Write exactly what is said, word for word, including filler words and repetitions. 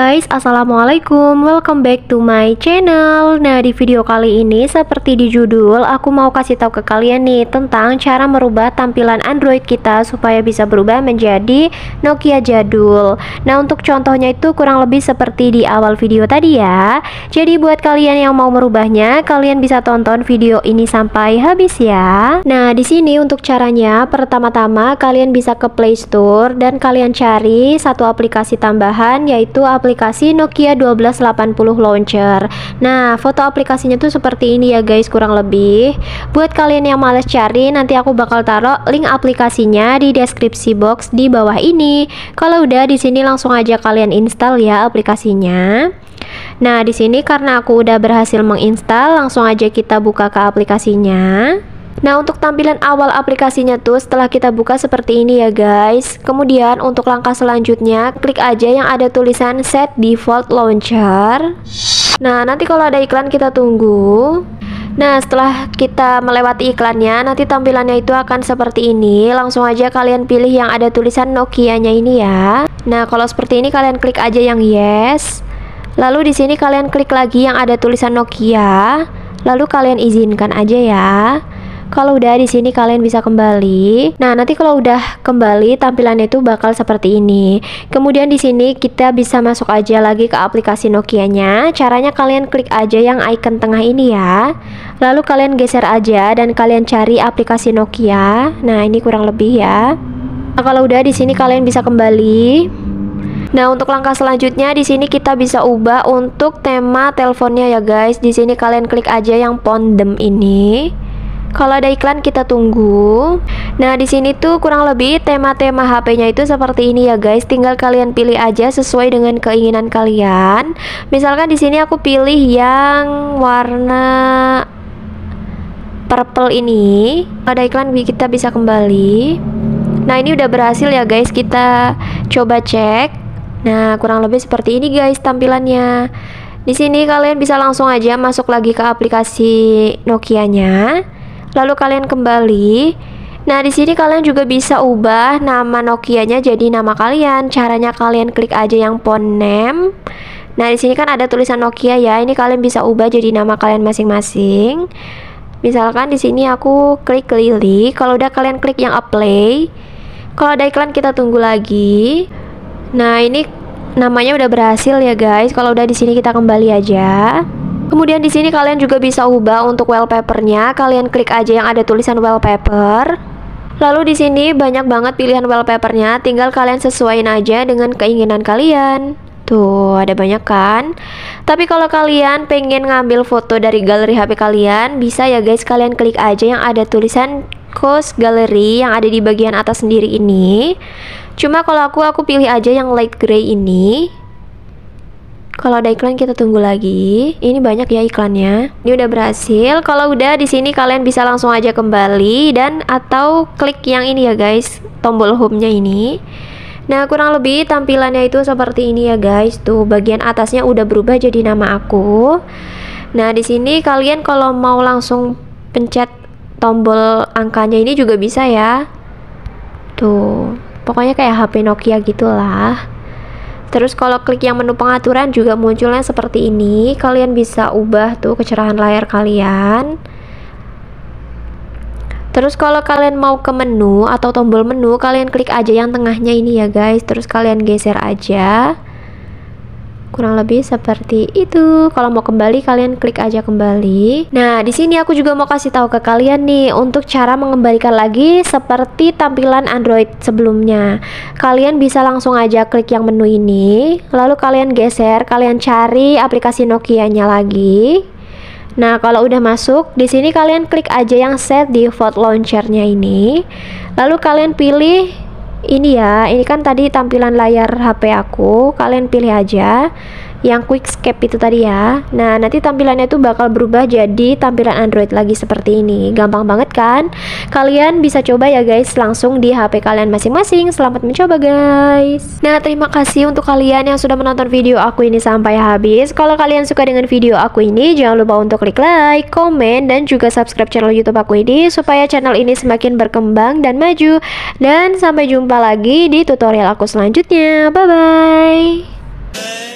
guys, assalamualaikum, welcome back to my channel. Nah, di video kali ini seperti di judul, aku mau kasih tahu ke kalian nih tentang cara merubah tampilan Android kita supaya bisa berubah menjadi Nokia jadul. Nah, untuk contohnya itu kurang lebih seperti di awal video tadi ya. Jadi buat kalian yang mau merubahnya, kalian bisa tonton video ini sampai habis ya. Nah, di sini untuk caranya, pertama-tama kalian bisa ke Play Store dan kalian cari satu aplikasi tambahan, yaitu itu aplikasi Nokia seribu dua ratus delapan puluh launcher. Nah, foto aplikasinya tuh seperti ini ya guys, kurang lebih. Buat kalian yang males cari, nanti aku bakal taruh link aplikasinya di deskripsi box di bawah ini. Kalau udah di sini langsung aja kalian install ya aplikasinya. Nah, di sini karena aku udah berhasil menginstal, langsung aja kita buka ke aplikasinya. Nah, untuk tampilan awal aplikasinya tuh setelah kita buka seperti ini ya guys. Kemudian untuk langkah selanjutnya, klik aja yang ada tulisan Set Default Launcher. Nah, nanti kalau ada iklan kita tunggu. Nah, setelah kita melewati iklannya, nanti tampilannya itu akan seperti ini. Langsung aja kalian pilih yang ada tulisan Nokia-nya ini ya. Nah, kalau seperti ini kalian klik aja yang Yes. Lalu di sini kalian klik lagi yang ada tulisan Nokia. Lalu kalian izinkan aja ya. Kalau udah di sini kalian bisa kembali. Nah, nanti kalau udah kembali tampilannya itu bakal seperti ini. Kemudian di sini kita bisa masuk aja lagi ke aplikasi Nokia-nya. Caranya kalian klik aja yang icon tengah ini ya. Lalu kalian geser aja dan kalian cari aplikasi Nokia. Nah, ini kurang lebih ya. Nah, kalau udah di sini kalian bisa kembali. Nah, untuk langkah selanjutnya di sini kita bisa ubah untuk tema teleponnya ya guys. Di sini kalian klik aja yang Pondem ini. Kalau ada iklan kita tunggu. Nah, di sini tuh kurang lebih tema-tema H P-nya itu seperti ini ya guys. Tinggal kalian pilih aja sesuai dengan keinginan kalian. Misalkan di sini aku pilih yang warna purple ini. Kalau ada iklan kita bisa kembali. Nah, ini udah berhasil ya guys. Kita coba cek. Nah, kurang lebih seperti ini guys tampilannya. Di sini kalian bisa langsung aja masuk lagi ke aplikasi Nokia-nya. Lalu kalian kembali. Nah, di sini kalian juga bisa ubah nama Nokia-nya jadi nama kalian. Caranya kalian klik aja yang Phone Name. Nah, di sini kan ada tulisan Nokia ya. Ini kalian bisa ubah jadi nama kalian masing-masing. Misalkan di sini aku klik Lily. Kalau udah kalian klik yang Apply. Kalau ada iklan kita tunggu lagi. Nah, ini namanya udah berhasil ya guys. Kalau udah di sini kita kembali aja. Kemudian di sini kalian juga bisa ubah untuk wallpapernya. Kalian klik aja yang ada tulisan wallpaper. Lalu di sini banyak banget pilihan wallpapernya. Tinggal kalian sesuaiin aja dengan keinginan kalian. Tuh, ada banyak kan? Tapi kalau kalian pengen ngambil foto dari galeri H P kalian, bisa ya guys, kalian klik aja yang ada tulisan Choose Gallery yang ada di bagian atas sendiri ini. Cuma kalau aku, aku pilih aja yang light gray ini. Kalau ada iklan kita tunggu lagi. Ini banyak ya iklannya. Ini udah berhasil. Kalau udah di sini kalian bisa langsung aja kembali dan atau klik yang ini ya guys, tombol home-nya ini. Nah, kurang lebih tampilannya itu seperti ini ya guys. Tuh, bagian atasnya udah berubah jadi nama aku. Nah, di sini kalian kalau mau langsung pencet tombol angkanya ini juga bisa ya. Tuh, pokoknya kayak H P Nokia gitulah. Terus kalau klik yang menu pengaturan juga munculnya seperti ini. Kalian bisa ubah tuh kecerahan layar kalian. Terus kalau kalian mau ke menu atau tombol menu, kalian klik aja yang tengahnya ini ya guys. Terus kalian geser aja. Kurang lebih seperti itu. Kalau mau kembali kalian klik aja kembali. Nah, di sini aku juga mau kasih tahu ke kalian nih untuk cara mengembalikan lagi seperti tampilan Android sebelumnya. Kalian bisa langsung aja klik yang menu ini, lalu kalian geser, kalian cari aplikasi Nokia-nya lagi. Nah, kalau udah masuk, di sini kalian klik aja yang Set Default Launcher-nya ini. Lalu kalian pilih ini ya, ini kan tadi tampilan layar H P aku. Kalian pilih aja yang quickscape itu tadi ya. Nah, nanti tampilannya tuh bakal berubah jadi tampilan Android lagi seperti ini. Gampang banget kan? Kalian bisa coba ya guys langsung di H P kalian masing-masing. Selamat mencoba guys. Nah, terima kasih untuk kalian yang sudah menonton video aku ini sampai habis. Kalau kalian suka dengan video aku ini, jangan lupa untuk klik like, komen, dan juga subscribe channel YouTube aku ini supaya channel ini semakin berkembang dan maju. Dan sampai jumpa lagi di tutorial aku selanjutnya. Bye bye.